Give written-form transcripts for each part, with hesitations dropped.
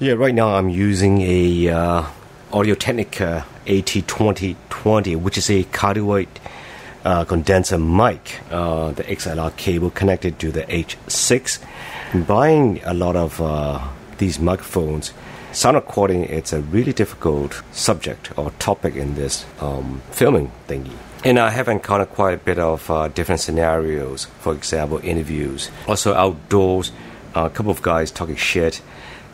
Yeah, right now I'm using a Audio-Technica AT2020, which is a cardioid condenser mic, the XLR cable connected to the H6. I'm buying a lot of these microphones. Sound recording, it's a really difficult subject or topic in this filming thingy. And I have encountered quite a bit of different scenarios, for example, interviews. Also outdoors, a couple of guys talking shit.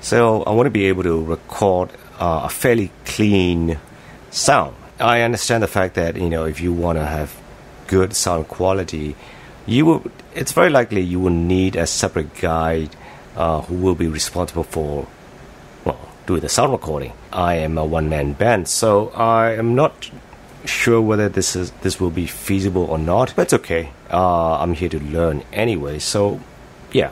So I want to be able to record a fairly clean sound. I understand the fact that, you know, if you want to have good sound quality, it's very likely you will need a separate guy who will be responsible for, well, doing the sound recording. I am a one-man band, so I am not sure whether this will be feasible or not. But it's okay. I'm here to learn anyway. So, yeah.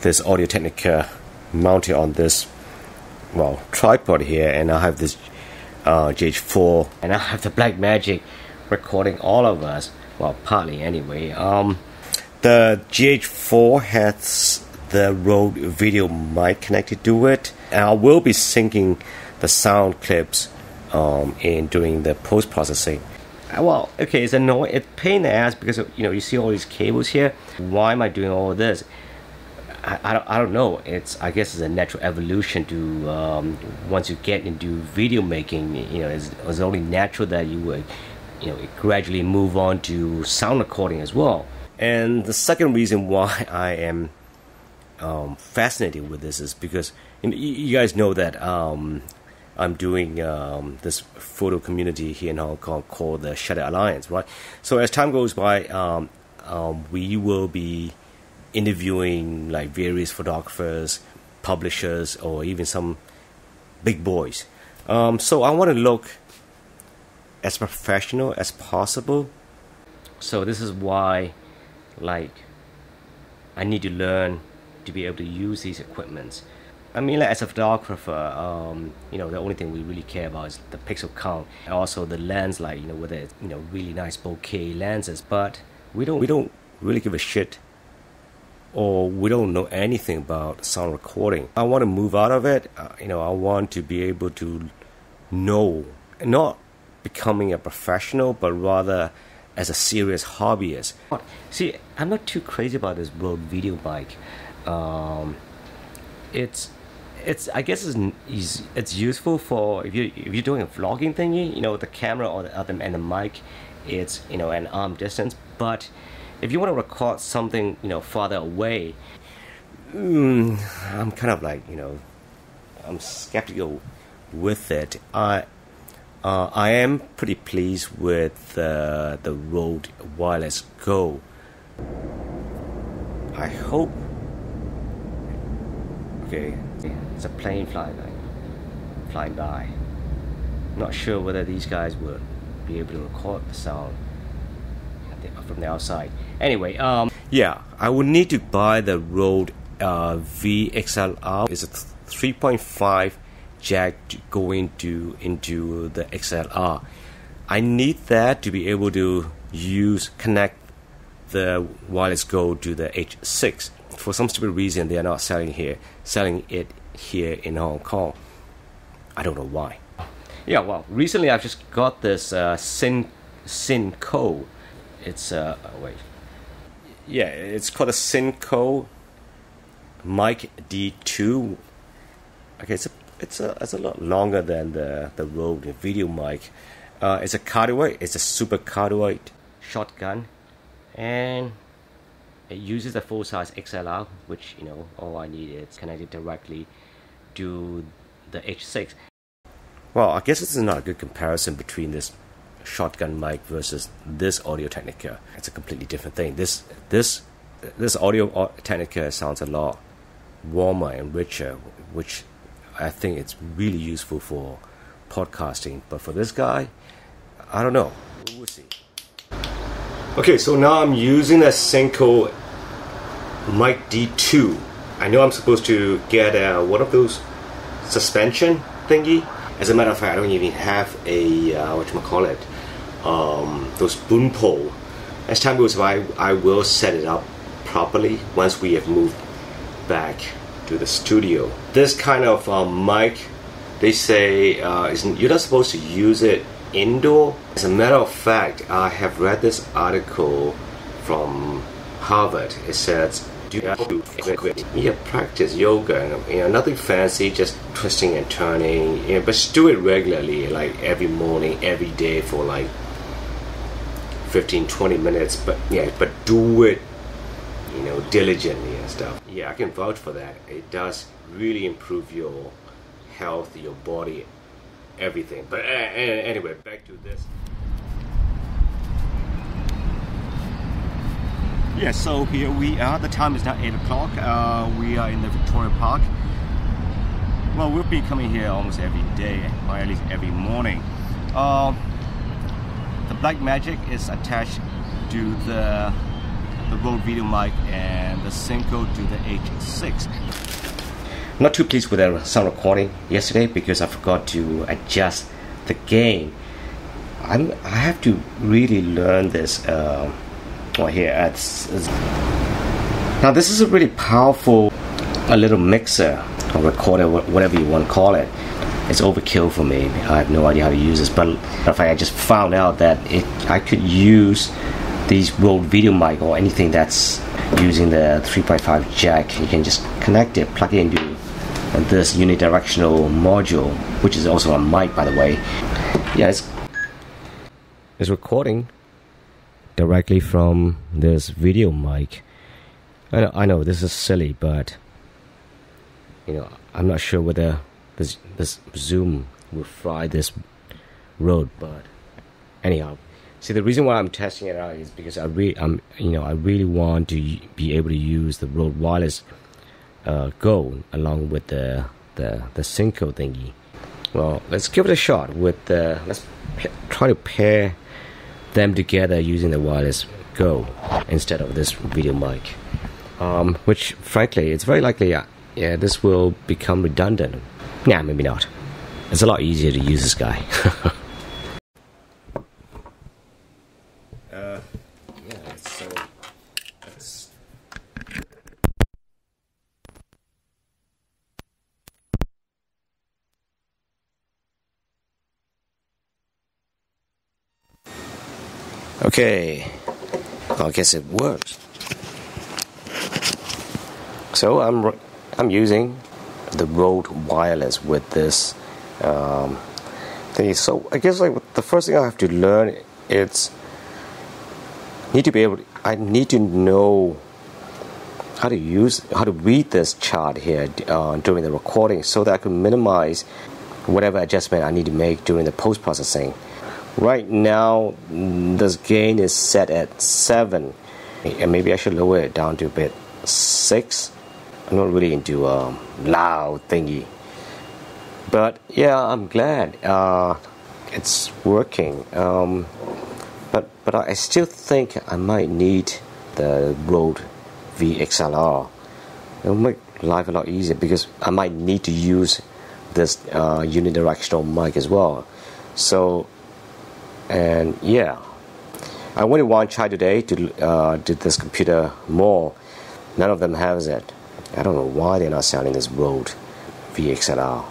This Audio-Technica mounted on this, well, tripod here, and I have this GH4, and I have the Blackmagic recording all of us, well, partly anyway. The GH4 has the Røde VideoMic connected to it, and I will be syncing the sound clips in doing the post-processing. Well, okay, it's annoying, it's a pain in the ass because, you know, you see all these cables here. Why am I doing all this? I don't know. I guess it's a natural evolution to once you get into video making, you know, it's only natural that you would, you know, gradually move on to sound recording as well. And the second reason why I am fascinated with this is because, you know, you guys know that I'm doing this photo community here in Hong Kong called the Shutter Alliance, right? So as time goes by, we will be interviewing like various photographers, publishers, or even some big boys. So I want to look as professional as possible. So this is why, like, I need to learn to be able to use these equipments. I mean, like, as a photographer, you know, the only thing we really care about is the pixel count and also the lens, like, you know, whether it's, you know, really nice bokeh lenses. But we don't really give a shit, or we don't know anything about sound recording. I want to move out of it. You know, I want to be able to know, not becoming a professional, but rather as a serious hobbyist. See, I'm not too crazy about this Røde VideoMic. I guess it's useful for if you're doing a vlogging thingy. You know, the camera or the other and the mic, it's, you know, an arm distance, but if you want to record something, you know, farther away, I'm kind of like, you know, I'm skeptical with it. I am pretty pleased with the Røde Wireless GO. I hope. Okay, it's a plane flying by. Not sure whether these guys will be able to record the sound from the outside. Anyway, yeah, I would need to buy the Røde VXLR. It's a 3.5 jack to go into the XLR. I need that to be able to connect the Wireless GO to the H6. For some stupid reason, they are not selling it here in Hong Kong. I don't know why. Yeah, well, recently I've just got this Synco. It's wait, yeah, it's called a Synco Mic-D2. Okay, it's a lot longer than the Røde VideoMic. It's a cardioid. It's a super cardioid shotgun, and it uses a full-size XLR, which, you know, all I need is connected directly to the H6. Well, I guess this is not a good comparison between this shotgun mic versus this Audio-Technica. It's a completely different thing. This Audio-Technica sounds a lot warmer and richer, which I think it's really useful for podcasting. But for this guy, I don't know. We'll see. Okay, so now I'm using the Synco Mic-D2. I know I'm supposed to get one of those suspension thingy. As a matter of fact, I don't even have a those boom pole as time goes by, I will set it up properly once we have moved back to the studio. This kind of mic, they say you're not supposed to use it indoor. As a matter of fact, I have read this article from Harvard. It says, do you have to practice yoga, you know, nothing fancy, just twisting and turning, you know, but do it regularly, like every morning, every day for like 15-20 minutes, but yeah, but do it, you know, diligently and stuff. Yeah, I can vouch for that. It does really improve your health, your body, everything. But anyway, back to this. Yeah, so here we are. The time is now 8 o'clock. We are in the Victoria Park. Well, we've been coming here almost every day, or at least every morning. The Blackmagic is attached to the Røde VideoMic and the Synco to the H6. I'm not too pleased with that sound recording yesterday because I forgot to adjust the gain. I have to really learn this right here. Now this is a really powerful little mixer or recorder, whatever you want to call it. It's overkill for me. I have no idea how to use this, but in fact, I just found out that I could use these Røde VideoMic or anything that's using the 3.5 jack. You can just connect it, plug it into this unidirectional module, which is also a mic, by the way. Yeah, it's recording directly from this video mic. I know this is silly, but you know, I'm not sure whether this Zoom will fry this Røde, but anyhow, see, the reason why I'm testing it out is because I really want to be able to use the Røde Wireless GO along with the Synco thingy. Well, let's give it a shot with the. Let's try to pair them together using the Wireless GO instead of this video mic, which frankly, it's very likely, yeah, this will become redundant. Nah, maybe not. It's a lot easier to use this guy. Yeah, so that's... Okay, I guess it works. So I'm using the Røde Wireless with this thing. So I guess like the first thing I have to learn is I need to know how to read this chart here during the recording, so that I can minimize whatever adjustment I need to make during the post processing. Right now, this gain is set at 7, and maybe I should lower it down to a bit 6. I'm not really into loud thingy, but yeah, I'm glad it's working. But I still think I might need the Røde VXLR. It'll make life a lot easier because I might need to use this unidirectional mic as well. So, and yeah, I only want to try today to do this computer more. None of them has it. I don't know why they're not selling this Røde VXLR.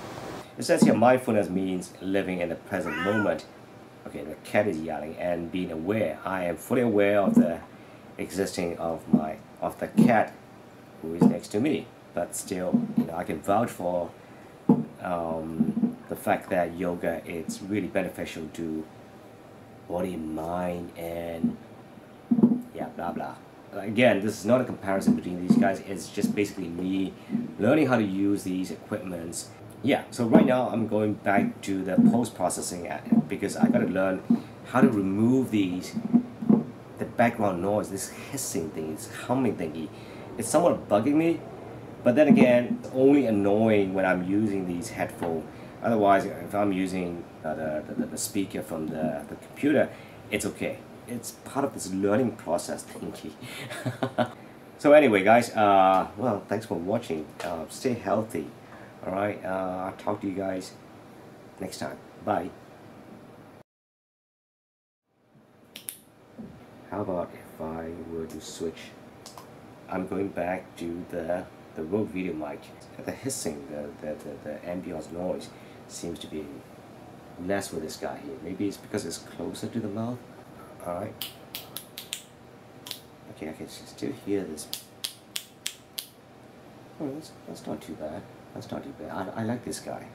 It says here mindfulness means living in the present moment. Okay, the cat is yelling. And being aware. I am fully aware of the existing of the cat who is next to me. But still, you know, I can vouch for the fact that yoga is really beneficial to body, mind, and yeah, blah blah. Again, this is not a comparison between these guys. It's just basically me learning how to use these equipments. Yeah, so right now I'm going back to the post-processing because I gotta learn how to remove the background noise, this hissing thing, this humming thingy. It's somewhat bugging me, but then again, it's only annoying when I'm using these headphones. Otherwise, if I'm using the speaker from the computer, it's okay. It's part of this learning process, thingy. So anyway, guys, well, thanks for watching. Stay healthy, all right? I'll talk to you guys next time. Bye. How about if I were to switch? I'm going back to the Røde VideoMic. The hissing, the ambience noise seems to be less with this guy here. Maybe it's because it's closer to the mouth. Alright. Okay, I can still hear this. Oh, that's not too bad. That's not too bad. I like this guy.